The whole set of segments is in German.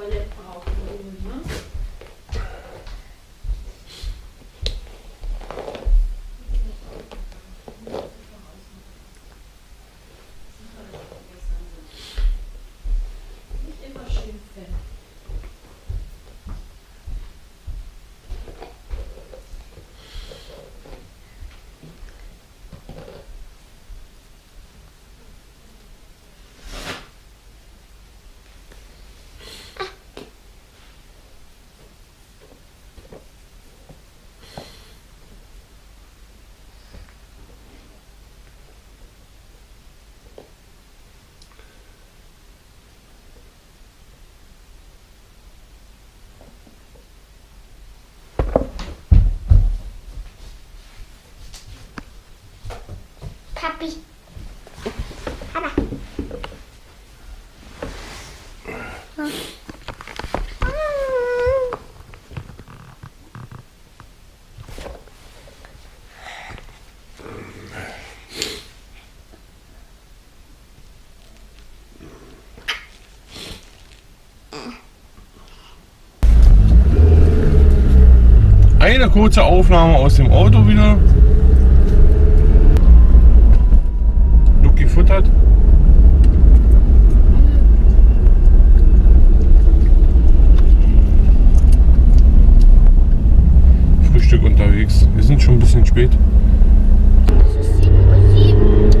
Toiletten auch oben, ne? Papi. Papa. Eine kurze Aufnahme aus dem Auto wieder. Gefuttert. Frühstück unterwegs. Wir sind schon ein bisschen spät. Es ist 7:07 Uhr. 7:08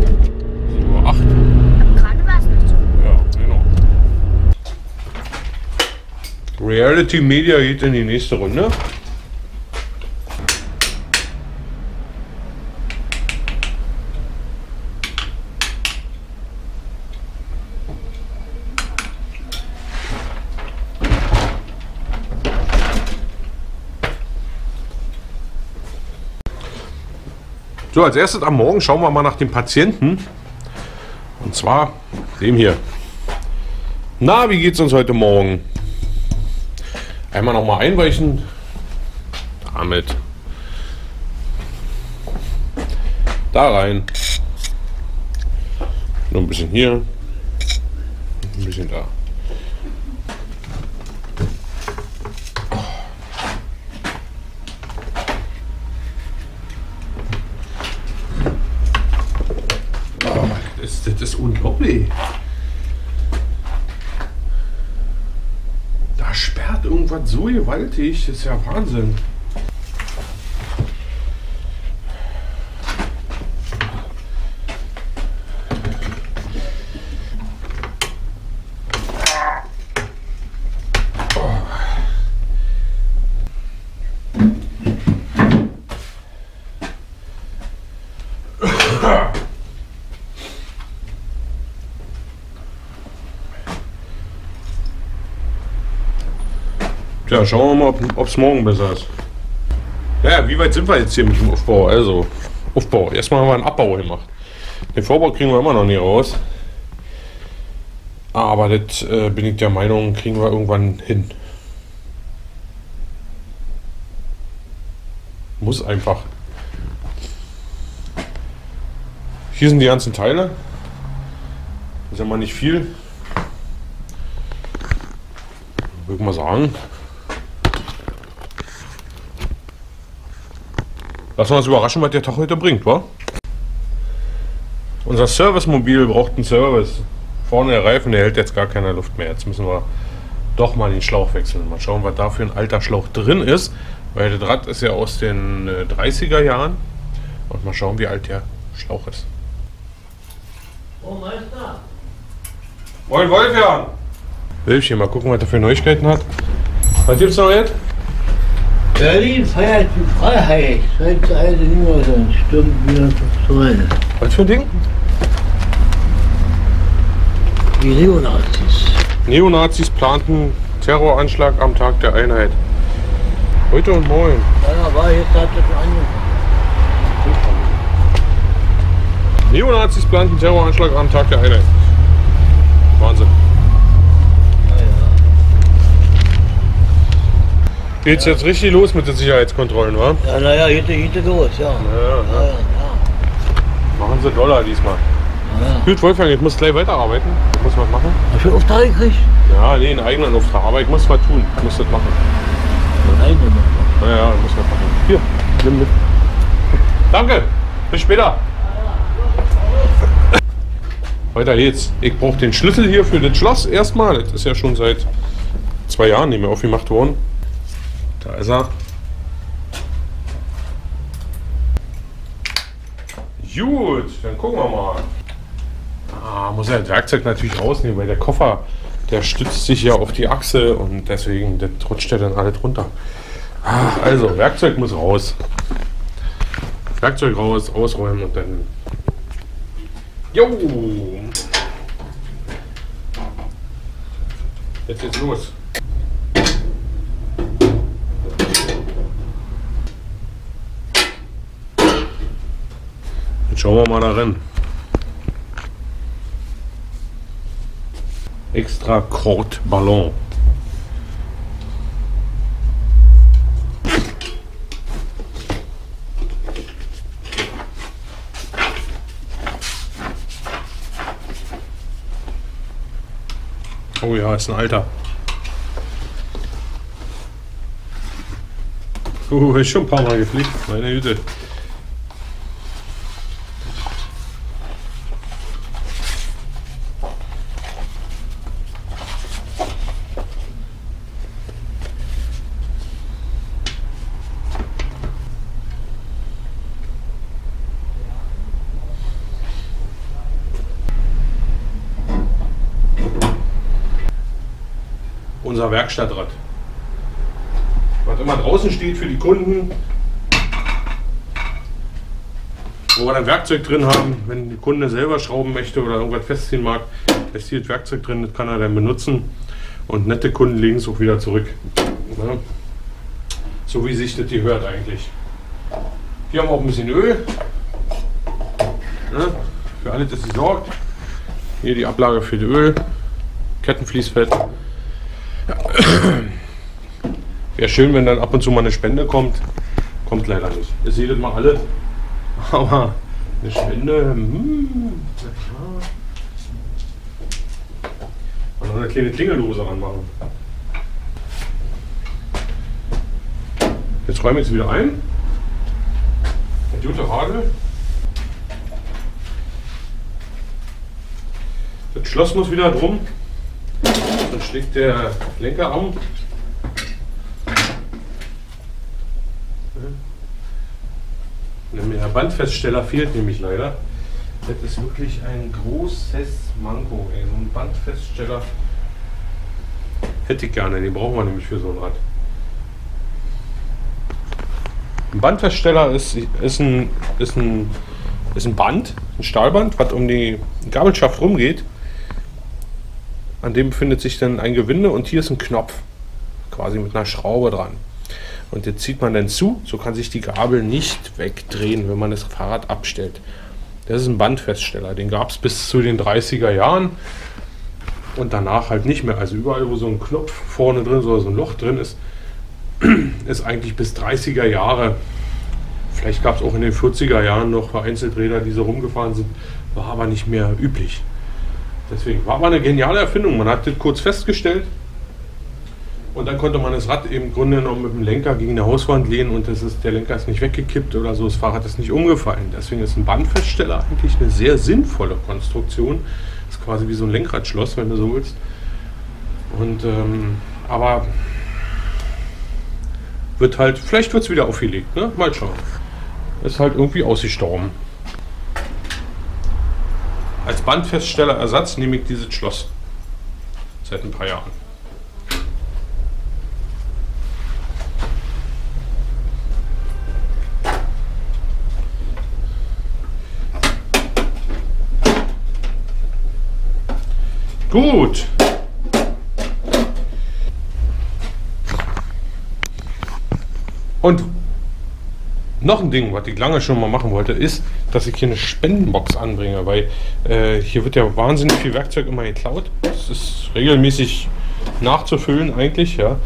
Uhr. Aber gerade war es nicht so. Ja, genau. Reality Media geht in die nächste Runde. So, als erstes am Morgen schauen wir mal nach dem Patienten. Und zwar dem hier. Na, wie geht's uns heute Morgen? Einmal nochmal einweichen. Damit. Da rein. Nur ein bisschen hier. Ein bisschen da. Das ist unglaublich. Da sperrt irgendwas so gewaltig. Das ist ja Wahnsinn. Ja, schauen wir mal, ob es morgen besser ist. Ja, wie weit sind wir jetzt hier mit dem Aufbau? Also, Aufbau. Erstmal haben wir einen Abbau gemacht. Den Vorbau kriegen wir immer noch nie raus. Aber das bin ich der Meinung, kriegen wir irgendwann hin. Muss einfach. Hier sind die ganzen Teile. Ist ja mal nicht viel. Würde ich mal sagen. Lassen wir uns überraschen, was der Tag heute bringt, wa? Unser Servicemobil braucht einen Service. Vorne der Reifen, der hält jetzt gar keine Luft mehr. Jetzt müssen wir doch mal den Schlauch wechseln. Mal schauen, was da für ein alter Schlauch drin ist. Weil das Rad ist ja aus den 30er Jahren. Und mal schauen, wie alt der Schlauch ist. Oh, Meister! Moin, Wolfgang! Wölfchen, mal gucken, was er für Neuigkeiten hat. Was gibt's noch jetzt? Berlin feiert die Freiheit. Seit der alte Nummer sind, stimmt wieder zu rein. Was für ein Ding? Die Neonazis. Neonazis planten Terroranschlag am Tag der Einheit. Heute und morgen. Ja, war jetzt hat das angefangen. Neonazis planten Terroranschlag am Tag der Einheit. Wahnsinn. Geht's jetzt richtig los mit den Sicherheitskontrollen, wa? Ja, naja, geht los, ja. Ja, ja. Ja, ja. Machen sie Dollar diesmal. Ja. Ja. Gut, Wolfgang, ich muss gleich weiterarbeiten. Ich muss was machen. Hast du Auftrag gekriegt? Ja, nee, einen eigenen Auftrag. Aber ich muss was tun. Ich muss das machen. Einen eigenen Auftrag? Ja, ich muss was machen. Hier, nimm mit. Danke, bis später. Weiter geht's. Ich brauche den Schlüssel hier für das Schloss erstmal. Das ist ja schon seit 2 Jahren nicht mehr aufgemacht worden. Da ist er. Gut, dann gucken wir mal. Ah, muss ja das Werkzeug natürlich rausnehmen, weil der Koffer, der stützt sich ja auf die Achse und deswegen das rutscht ja dann alles runter. Ah, also, Werkzeug muss raus. Werkzeug raus, ausräumen und dann... Jo! Jetzt geht's los. Jetzt schauen wir mal da rein. Extra Kord Ballon. Oh ja, ist ein alter. Ist schon ein paar Mal gefliegt, meine Güte. Unser Werkstattrad. Was immer draußen steht für die Kunden, wo wir dann Werkzeug drin haben, wenn der Kunde selber schrauben möchte oder irgendwas festziehen mag, ist hier das Werkzeug drin, das kann er dann benutzen und nette Kunden legen es auch wieder zurück. Ja. So wie sich das hier hört eigentlich. Hier haben wir auch ein bisschen Öl. Ja. Für alles ist gesorgt. Hier die Ablage für das Öl, Kettenfließfett. Wäre schön, wenn dann ab und zu mal eine Spende kommt. Kommt leider nicht. Ihr seht das mal alle. Aber eine Spende. Und noch eine kleine Klingeldose ranmachen. Jetzt räumen wir es wieder ein. Der gute Radel. Das Schloss muss wieder drum. Dann schlägt der Lenker an. Der Bandfeststeller fehlt nämlich leider. Das ist wirklich ein großes Manko. Ey. So ein Bandfeststeller hätte ich gerne. Den brauchen wir nämlich für so ein Rad. Ein Bandfeststeller ist ein Band, ein Stahlband, was um die Gabelschaft rumgeht. An dem befindet sich dann ein Gewinde und hier ist ein Knopf, quasi mit einer Schraube dran. Und jetzt zieht man dann zu, so kann sich die Gabel nicht wegdrehen, wenn man das Fahrrad abstellt. Das ist ein Bandfeststeller, den gab es bis zu den 30er Jahren und danach halt nicht mehr. Also überall, wo so ein Knopf vorne drin ist oder so ein Loch drin ist, ist eigentlich bis 30er Jahre. Vielleicht gab es auch in den 40er Jahren noch vereinzelt Räder, die so rumgefahren sind, war aber nicht mehr üblich. Deswegen war eine geniale Erfindung. Man hat das kurz festgestellt und dann konnte man das Rad im Grunde genommen mit dem Lenker gegen eine Hauswand lehnen und das ist, der Lenker ist nicht weggekippt oder so, das Fahrrad ist nicht umgefallen. Deswegen ist ein Bandfeststeller eigentlich eine sehr sinnvolle Konstruktion. Das ist quasi wie so ein Lenkradschloss, wenn du so willst. Und, aber wird halt, vielleicht wird es wieder aufgelegt, ne? Mal schauen. Ist halt irgendwie ausgestorben. Als Bandfeststellerersatz nehme ich dieses Schloss. Seit ein paar Jahren. Gut. Und noch ein Ding, was ich lange schon mal machen wollte, ist, dass ich hier eine Spendenbox anbringe, weil hier wird ja wahnsinnig viel Werkzeug immer geklaut. Das ist regelmäßig nachzufüllen eigentlich, ja.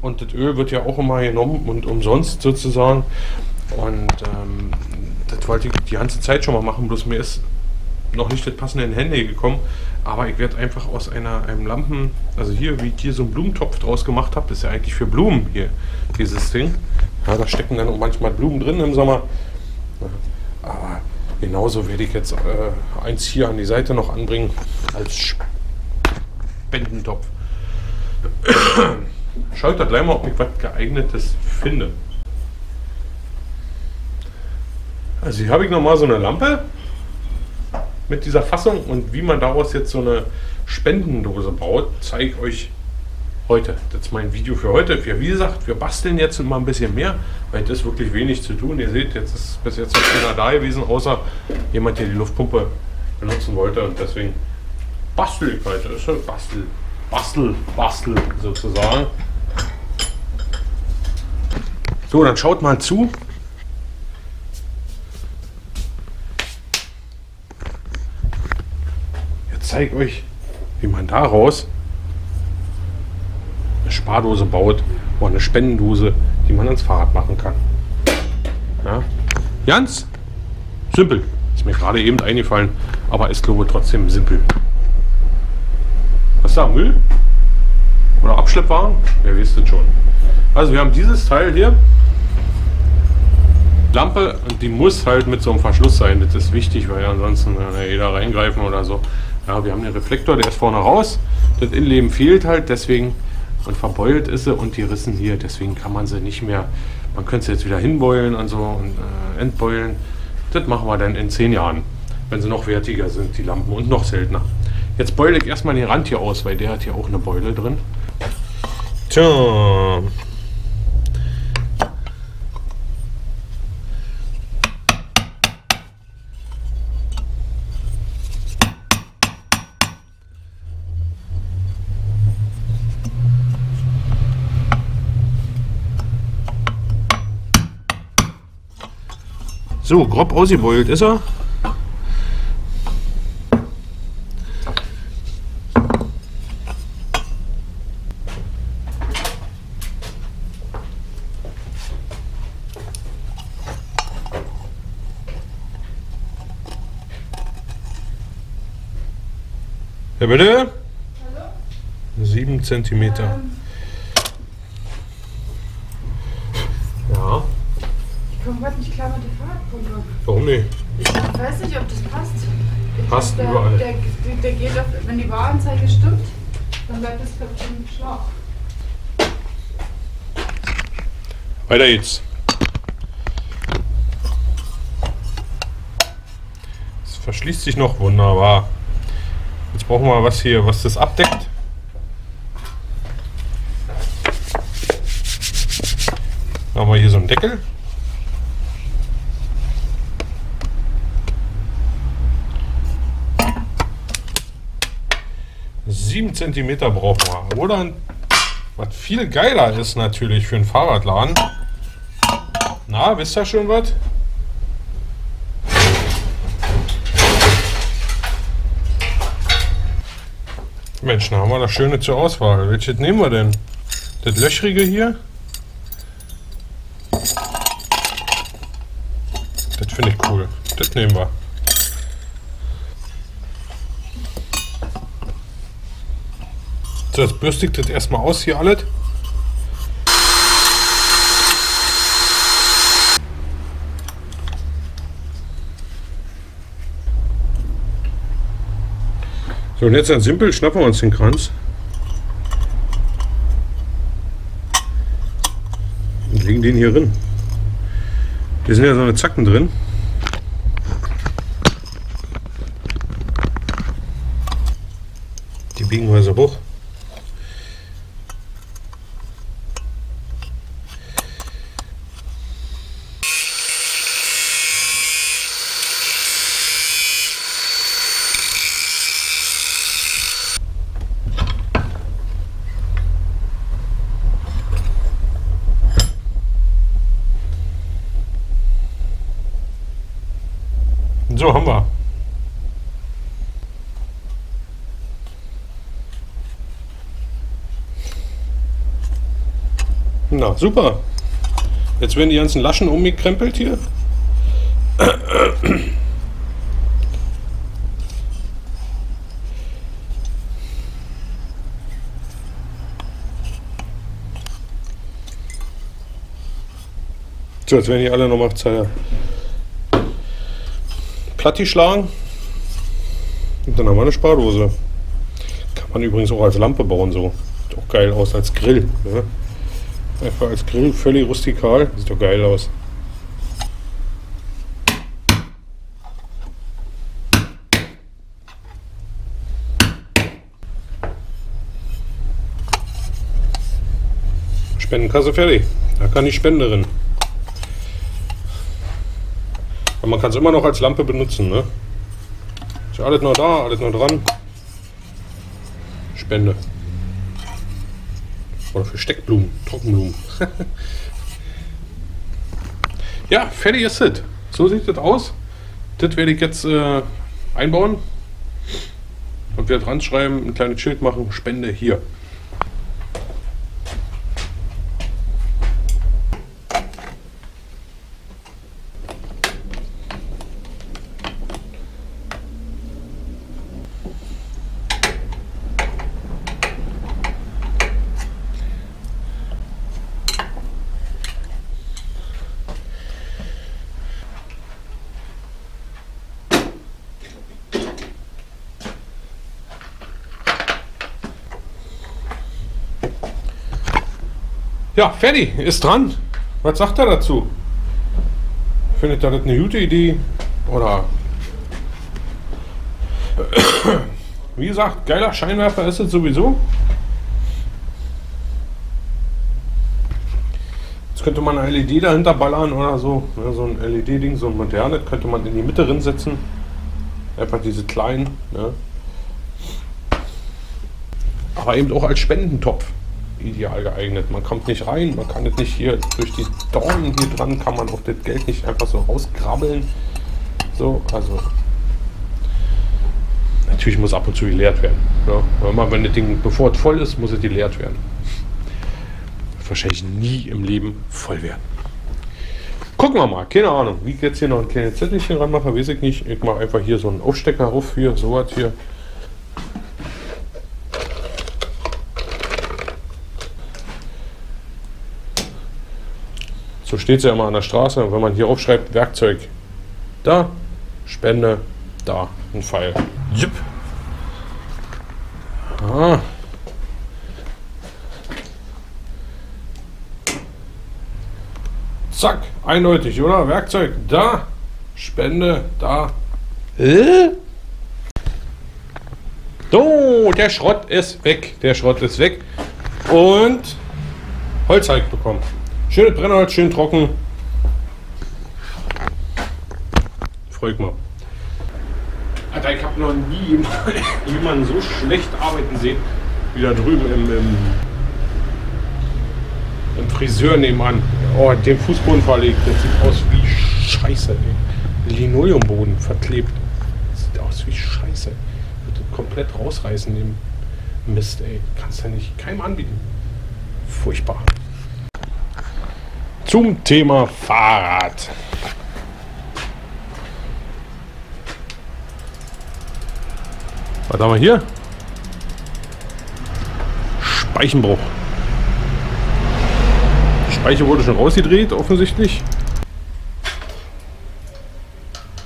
Und das Öl wird ja auch immer genommen und umsonst sozusagen. Und das wollte ich die ganze Zeit schon mal machen, bloß mir ist noch nicht das passende in die Hände gekommen, aber ich werde einfach aus einem Lampen, also hier, wie ich hier so einen Blumentopf draus gemacht habe, das ist ja eigentlich für Blumen hier, dieses Ding. Ja, da stecken dann auch manchmal Blumen drin im Sommer. Ja, aber genauso werde ich jetzt eins hier an die Seite noch anbringen, als Spendentopf. Schaut da gleich mal, ob ich was Geeignetes finde. Also hier habe ich nochmal so eine Lampe mit dieser Fassung, und wie man daraus jetzt so eine Spendendose baut, zeige ich euch heute. Das ist mein Video für heute. Wie gesagt, wir basteln jetzt mal ein bisschen mehr, weil das ist wirklich wenig zu tun. Ihr seht, jetzt ist bis jetzt noch keiner da gewesen, außer jemand, der die Luftpumpe benutzen wollte, und deswegen bastel ich heute. Das ist schon Bastel sozusagen. So, dann schaut mal zu. Jetzt zeige ich euch, wie man daraus eine Spardose baut oder eine Spendendose, die man ans Fahrrad machen kann. Ja? Ganz simpel. Ist mir gerade eben eingefallen, aber ist, glaube ich, trotzdem simpel. Was ist da, Müll? Oder Abschleppwaren? Wer weiß das schon. Also wir haben dieses Teil hier. Lampe, und die muss halt mit so einem Verschluss sein. Das ist wichtig, weil ansonsten kann ja jeder reingreifen oder so. Ja, wir haben den Reflektor, der ist vorne raus. Das Innenleben fehlt halt, deswegen, und verbeult ist sie, und die Rissen hier, deswegen kann man sie nicht mehr, man könnte sie jetzt wieder hinbeulen und so und entbeulen. Das machen wir dann in 10 Jahren, wenn sie noch wertiger sind, die Lampen, und noch seltener. Jetzt beule ich erstmal den Rand hier aus, weil der hat hier auch eine Beule drin. Tja. So, grob ausgebeult ist er. Ja, bitte? Hallo? 7 cm. Ja. Ich komme heute nicht klar mit der Fahrradpumpe. Warum nicht? Ich weiß nicht, ob das passt. Passt überall. Der geht auf, wenn die Wahranzeige stimmt, dann bleibt das im Schlauch. Weiter geht's. Es verschließt sich noch wunderbar. Jetzt brauchen wir was hier, was das abdeckt. Dann haben wir hier so einen Deckel. Sieben Zentimeter brauchen wir. Oder was viel geiler ist natürlich für einen Fahrradladen. Na, wisst ihr schon was? Mensch, da haben wir das Schöne zur Auswahl. Welches nehmen wir denn? Das Löchrige hier? Das finde ich cool. Das nehmen wir. So, jetzt bürste ich das erstmal aus hier alles. So, und jetzt dann simpel schnappen wir uns den Kranz und legen den hier rein. Hier sind ja so eine Zacken drin. Die biegen wir so hoch. So, haben wir. Na, super. Jetzt werden die ganzen Laschen umgekrempelt hier. So, jetzt werden die alle nochmal platt schlagen. Und dann haben wir eine Spardose. Kann man übrigens auch als Lampe bauen, so. Sieht auch geil aus als Grill. Ne? Einfach als Grill, völlig rustikal. Sieht doch geil aus. Spendenkasse fertig. Da kann die Spenderin. Aber man kann es immer noch als Lampe benutzen, ne? Ist ja alles noch da, alles noch dran. Spende. Oder für Steckblumen, Trockenblumen. Ja, fertig ist es. So sieht das aus. Das werde ich jetzt einbauen. Und wieder dran schreiben, ein kleines Schild machen, Spende hier. Ja, fertig, ist dran. Was sagt er dazu? Findet er das eine gute Idee? Oder? Wie gesagt, geiler Scheinwerfer ist es sowieso. Jetzt könnte man eine LED dahinter ballern oder so. Ja, so ein LED-Ding, so ein modernes, könnte man in die Mitte drin setzen. Einfach diese kleinen. Ja. Aber eben auch als Spendentopf. Ideal geeignet. Man kommt nicht rein, man kann das nicht hier durch die Dornen hier dran, kann man auch das Geld nicht einfach so rauskrabbeln. So, also natürlich muss ab und zu geleert werden. Ja. Wenn das Ding, bevor es voll ist, muss es geleert werden. Wahrscheinlich nie im Leben voll werden. Gucken wir mal, keine Ahnung, wie ich jetzt hier noch ein kleines Zettelchen ranmache, weiß ich nicht. Ich mache einfach hier so einen Aufstecker rauf, hier, sowas hier. So steht es ja immer an der Straße. Und wenn man hier aufschreibt, Werkzeug da, Spende da, ein Pfeil. Jupp. Ah. Zack, eindeutig, oder? Werkzeug da, Spende da. So, der Schrott ist weg. Der Schrott ist weg. Und Holz habe ich bekommen. Schönes Brennholz, schön trocken. Freut mich. Alter, ich habe noch nie jemanden so schlecht arbeiten sehen, wie da drüben im Friseur nebenan. Oh, den Fußboden verlegt. Das sieht aus wie Scheiße. Ey. Linoleumboden verklebt. Das sieht aus wie Scheiße. Ich würde das komplett rausreißen, den Mist, ey. Kannst ja nicht keinem anbieten. Furchtbar. Zum Thema Fahrrad. Was haben wir hier? Speichenbruch. Die Speiche wurde schon rausgedreht, offensichtlich.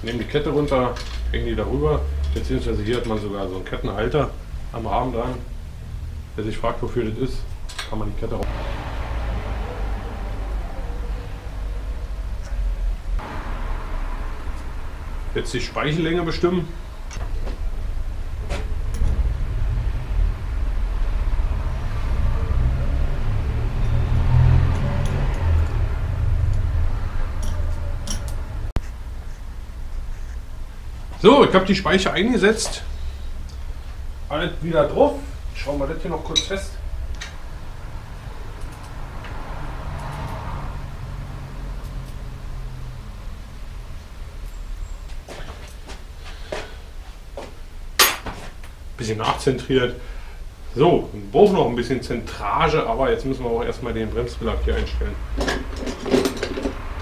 Nehmen die Kette runter, hängen die darüber. Beziehungsweise hier hat man sogar so einen Kettenhalter am Rahmen dran. Wer sich fragt, wofür das ist, kann man die Kette raus. Jetzt die Speichellänge bestimmen. So, ich habe die Speiche eingesetzt. Alles wieder drauf. Schauen wir das hier noch kurz fest. Bisschen nachzentriert. So, wir brauchen noch ein bisschen Zentrage, aber jetzt müssen wir auch erstmal den Bremsbelag hier einstellen.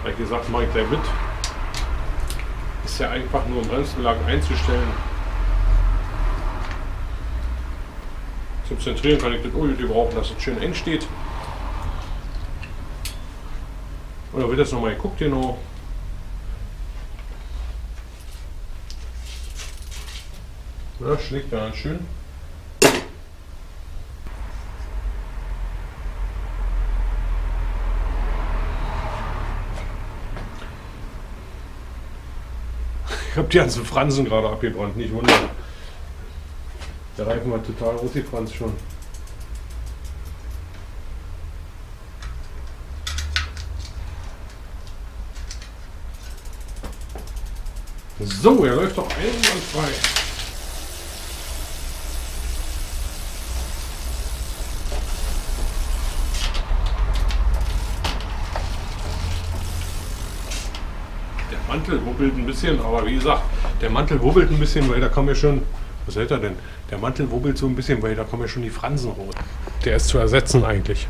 Wie gesagt, mache ich gleich mit. Ist ja einfach nur einen Bremsbelag einzustellen. Zum Zentrieren kann ich das Öl gebrauchen, dass es schön eng steht. Oder wird das nochmal geguckt hier noch? Ja, schlägt ganz schön. Ich habe die ganzen Fransen gerade abgebrannt, nicht wundern. Der Reifen war total rosifranz schon. So, er läuft doch einwandfrei. Der Mantel wubbelt ein bisschen, aber wie gesagt, der Mantel wubbelt ein bisschen, weil da kommen ja schon... Was hält er denn? Der Mantel wubbelt so ein bisschen, weil da kommen ja schon die Fransen hoch. Der ist zu ersetzen eigentlich.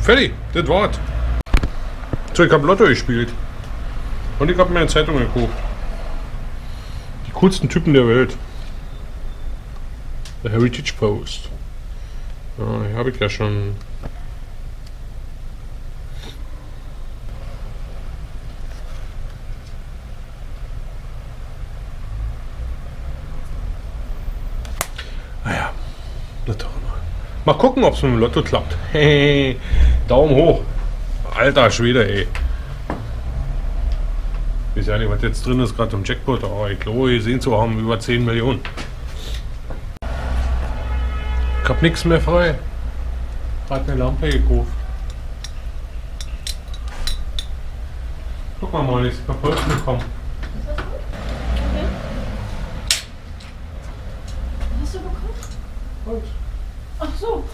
Fertig, das war's. So, ich habe Lotto gespielt. Und ich habe mir eine Zeitung geguckt. Die coolsten Typen der Welt. The Heritage Post. Ja, hier habe ich ja schon. Naja, das doch immer. Mal gucken, ob es mit dem Lotto klappt. Hey, Daumen hoch. Alter Schwede, ey. Ich weiß ja nicht, was jetzt drin ist, gerade im Jackpot, aber ich glaube, gesehen zu haben, über 10 Millionen. Ich hab nichts mehr frei. Gerade eine Lampe gekauft. Guck mal, Molly, ist kaputt gekommen. Ist das gut? Okay. Hast du bekommen? Und? Ach so.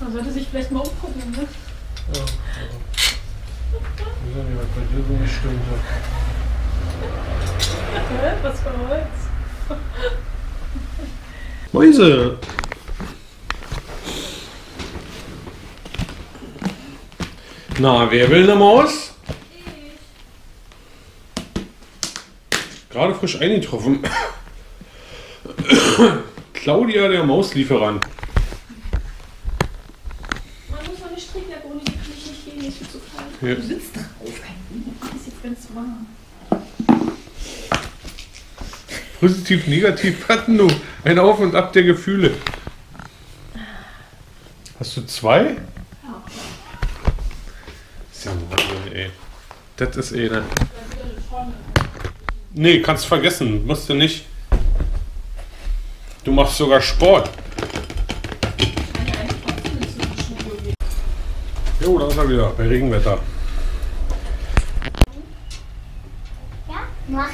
Man sollte sich vielleicht mal umgucken, ne? Ja. Ich weiß nicht, was bei dir so gestimmt hat. Was für Holz? Mäuse! Na, wer will eine Maus? Ich. Gerade frisch eingetroffen. Claudia, der Mauslieferant. Ja. Du sitzt drauf, ist jetzt ganz warm. Positiv, negativ, hatten du ein Auf und Ab der Gefühle. Hast du zwei? Ja. Ist ja Wahnsinn, ey. Das ist eh dann. Nee, kannst vergessen, musst du nicht. Du machst sogar Sport. Jo, da ist er wieder, bei Regenwetter. Ja, mach noch.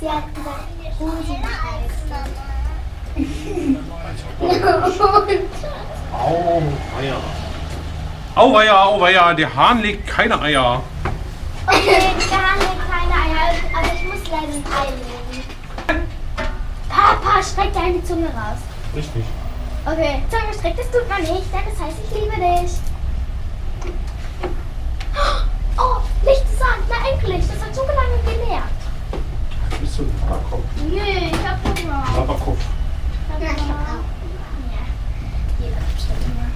Sie hat gesagt, Hosen. Auweia. Auweia, auweia, der Hahn legt keine Eier. Der Hahn legt keine Eier, aber ich muss leider ein Ei legen. Papa, streck deine Zunge raus. Richtig. Okay, Zunge streck, das tut man nicht, das heißt, ich liebe dich. Oh, nichts sagen, na endlich, das hat so lange genervt. Du bist so ein Haberkopf. Nee, ich hab Hunger. Haberkopf. Ja, ich hab Hunger. Ja, jeder hat bestimmt Hunger.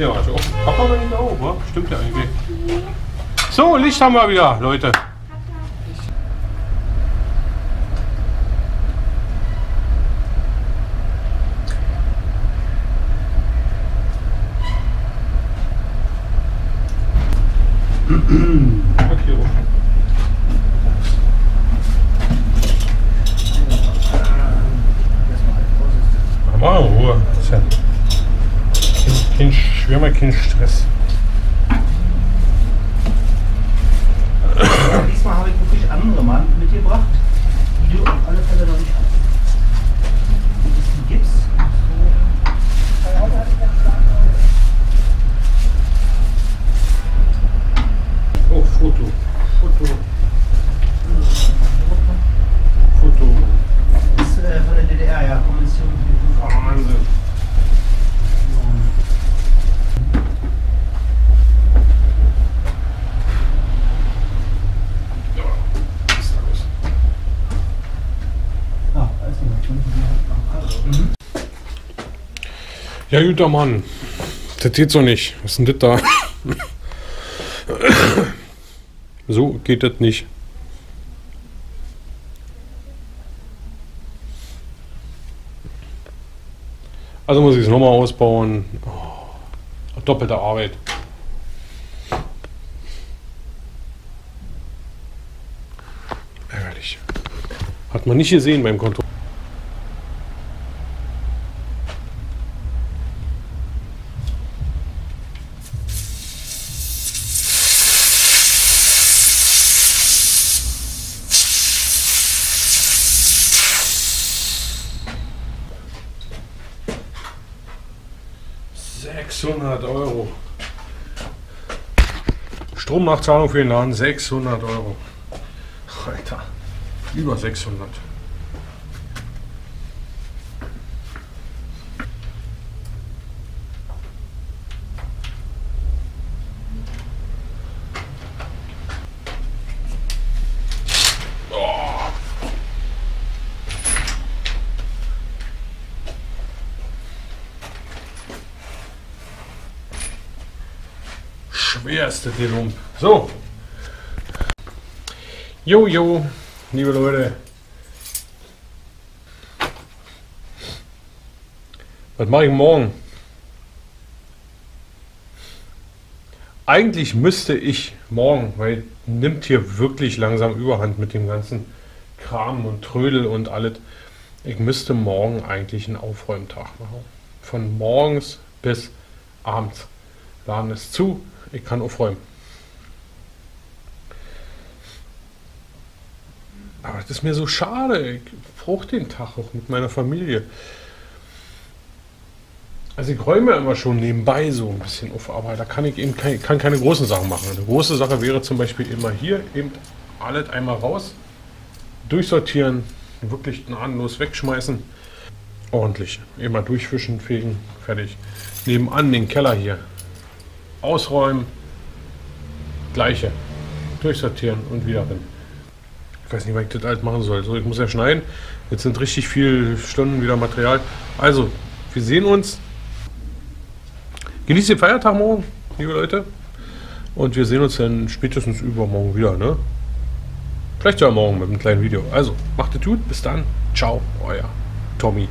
Ja, also auch Papa war nicht da oben, wa? Stimmt ja eigentlich. So, Licht haben wir wieder, Leute. Kein Stress. Diesmal habe ich wirklich andere Mann mitgebracht, die du auf alle Fälle noch nicht hast. Die gibt's. Oh, Foto. Foto. Foto. Das ist von der DDR, ja. Kommission. Ja, guter Mann. Das geht so nicht. Was ist denn das da? So geht das nicht. Also muss ich es nochmal ausbauen. Oh, doppelte Arbeit. Ärgerlich. Hat man nicht gesehen beim Konto. €600. Stromnachzahlung für den Laden, €600. Alter, über 600. Erste die rum. So. Jojo, liebe Leute. Was mache ich morgen? Eigentlich müsste ich morgen, weil nimmt hier wirklich langsam Überhand mit dem ganzen Kram und Trödel und alles. Ich müsste morgen eigentlich einen Aufräumtag machen. Von morgens bis abends. Laden ist zu. Ich kann aufräumen. Aber das ist mir so schade. Ich brauche den Tag auch mit meiner Familie. Also ich räume immer schon nebenbei so ein bisschen auf, aber da kann ich eben keine großen Sachen machen. Eine große Sache wäre zum Beispiel immer hier, eben alles einmal raus, durchsortieren, wirklich gnadenlos wegschmeißen, ordentlich. Immer durchwischen, fegen, fertig. Nebenan den Keller hier. Ausräumen, gleiche, durchsortieren und wieder rein. Ich weiß nicht, was ich das alt machen soll. So, ich muss ja schneiden. Jetzt sind richtig viele Stunden wieder Material. Also, wir sehen uns. Genießt den Feiertag morgen, liebe Leute. Und wir sehen uns dann spätestens übermorgen wieder. Ne? Vielleicht ja morgen mit einem kleinen Video. Also, macht es gut. Bis dann. Ciao, euer Tommy.